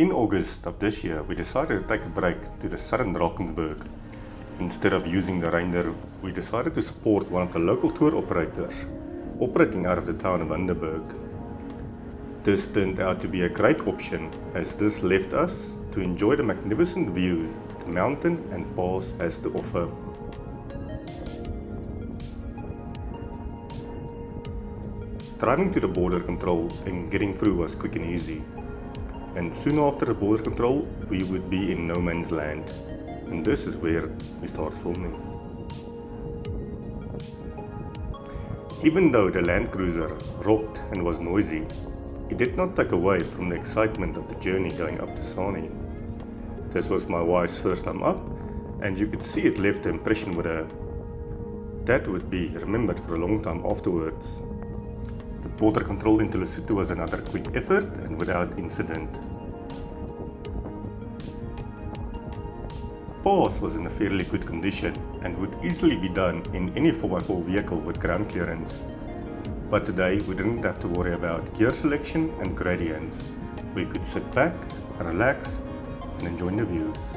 In August of this year, we decided to take a break to the Southern Drakensberg. Instead of using the reindeer, we decided to support one of the local tour operators operating out of the town of Underberg. This turned out to be a great option, as this left us to enjoy the magnificent views the mountain and pass has to offer. Driving to the border control and getting through was quick and easy, and soon after the border control we would be in no man's land, and this is where we start filming. Even though the Land Cruiser rocked and was noisy, it did not take away from the excitement of the journey going up to Sani. This was my wife's first time up, and you could see it left an impression with her. That would be remembered for a long time afterwards. The border control into Lesotho was another quick effort and without incident. The pass was in a fairly good condition and would easily be done in any 4x4 vehicle with ground clearance. But today we didn't have to worry about gear selection and gradients. We could sit back, relax and enjoy the views.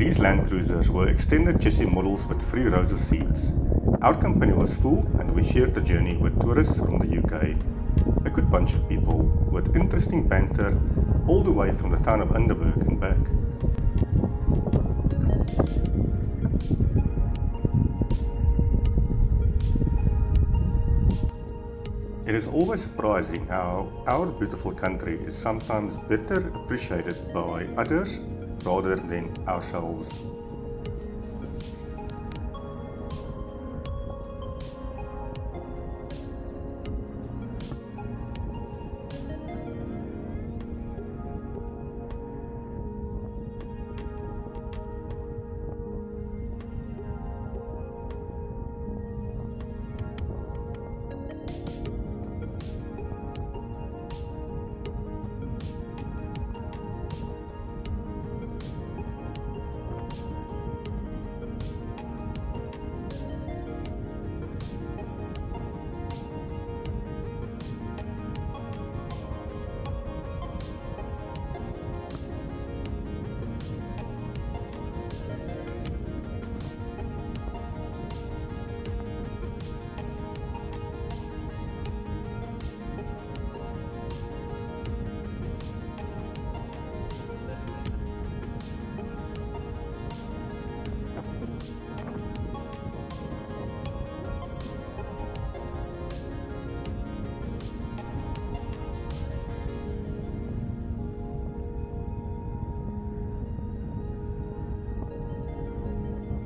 These Land Cruisers were extended chassis models with 3 rows of seats. Our company was full and we shared the journey with tourists from the UK. A good bunch of people with interesting banter all the way from the town of Underberg and back. It is always surprising how our beautiful country is sometimes better appreciated by others rather than ourselves.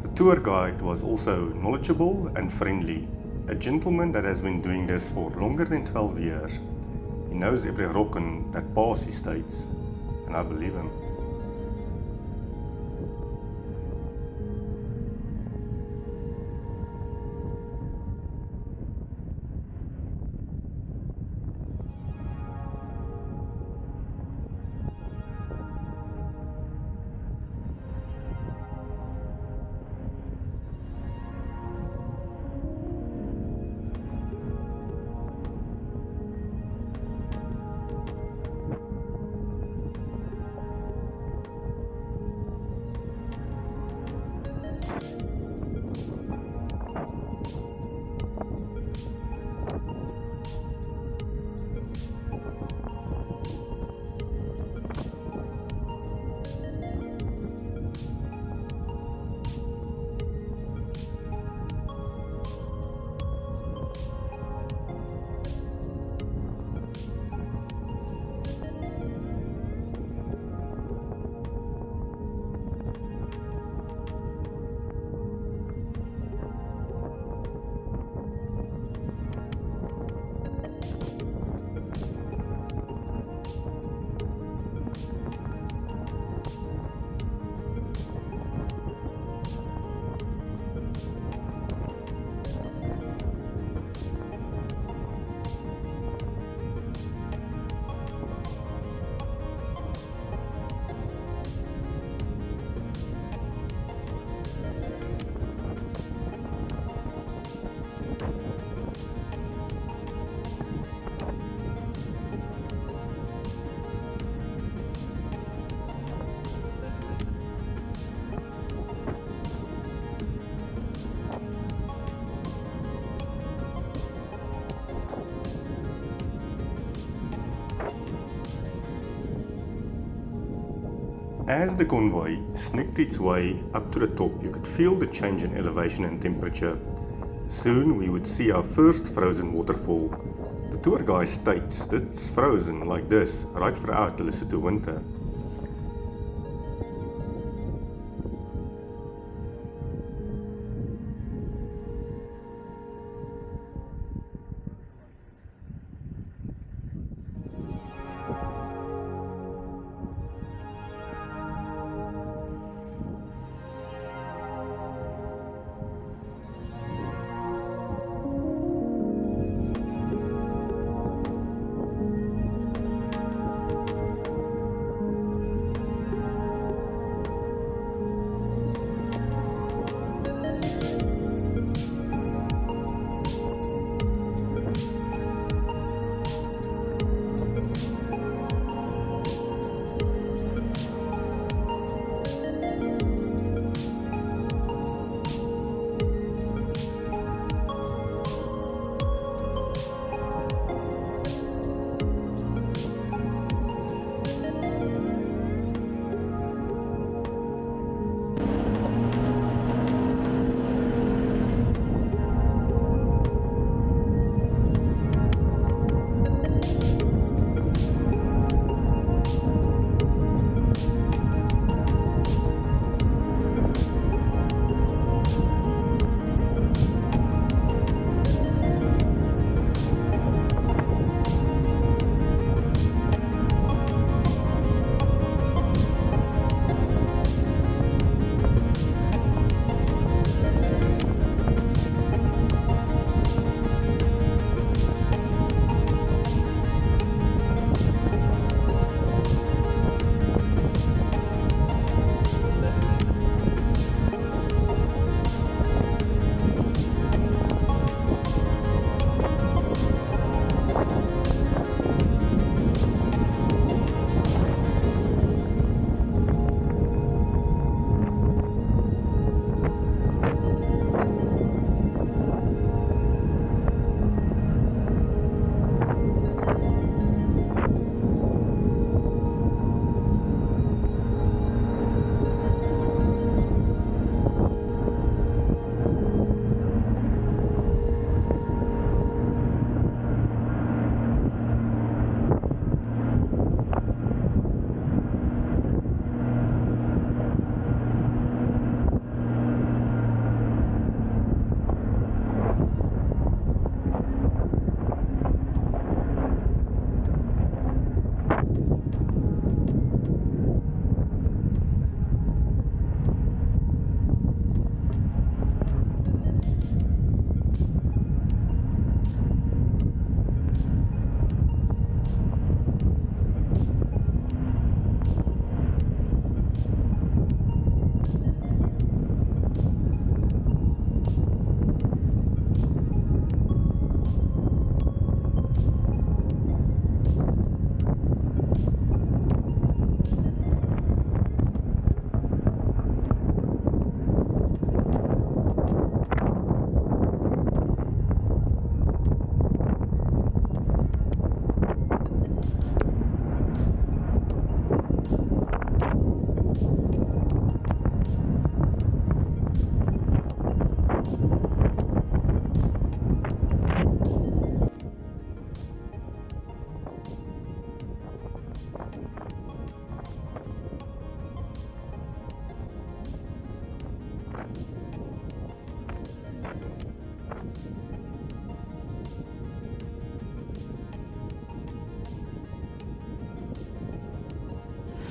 The tour guide was also knowledgeable and friendly, a gentleman that has been doing this for longer than 12 years. He knows every rocken that passes, he states, and I believe him. As the convoy sneaked its way up to the top, you could feel the change in elevation and temperature. Soon we would see our first frozen waterfall. The tour guide states that it's frozen like this right throughout the Lesotho winter.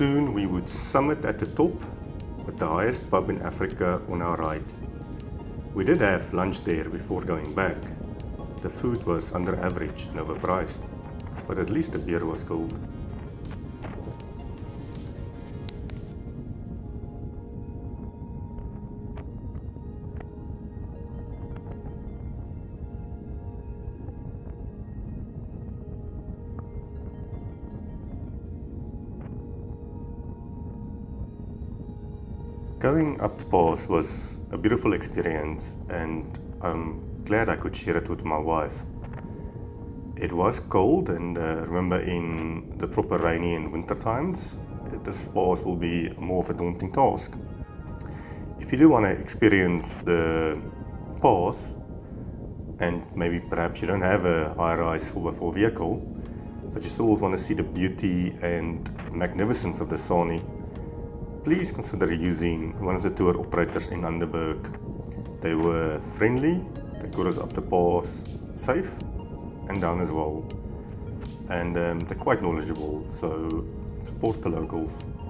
Soon we would summit at the top with the highest pub in Africa on our right. We did have lunch there before going back. The food was under average and overpriced, but at least the beer was cold. Going up the pass was a beautiful experience, and I'm glad I could share it with my wife. It was cold, and remember, in the proper rainy and winter times, this pass will be more of a daunting task. If you do want to experience the pass, and maybe perhaps you don't have a high-rise 4x4 vehicle, but you still want to see the beauty and magnificence of the Sani, please consider using one of the tour operators in Underberg. They were friendly, they got us up the pass safe and down as well. And they're quite knowledgeable, so support the locals.